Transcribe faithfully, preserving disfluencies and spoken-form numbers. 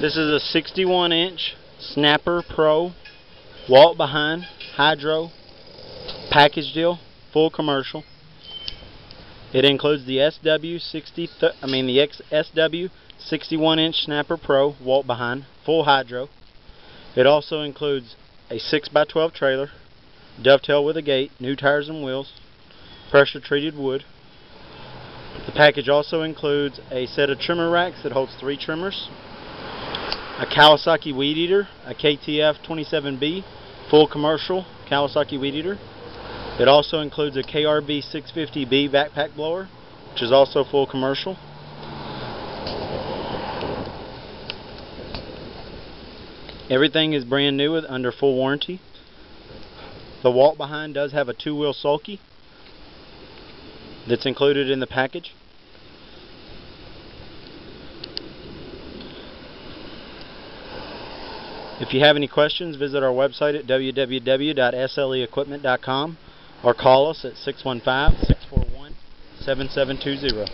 This is a sixty-one inch Snapper Pro walk behind hydro package deal, full commercial. It includes the S W sixty, th I mean the X S W sixty-one inch Snapper Pro walk behind, full hydro. It also includes a six by twelve trailer, dovetail with a gate, new tires and wheels, pressure treated wood. The package also includes a set of trimmer racks that holds three trimmers, a Kawasaki weed eater, a K T F twenty-seven B, full commercial Kawasaki weed eater. It also includes a K R B six fifty B backpack blower, which is also full commercial. Everything is brand new with under full warranty. The walk behind does have a two-wheel sulky that's included in the package. If you have any questions, visit our website at w w w dot s l e equipment dot com or call us at six one five, six four one, seven seven two zero.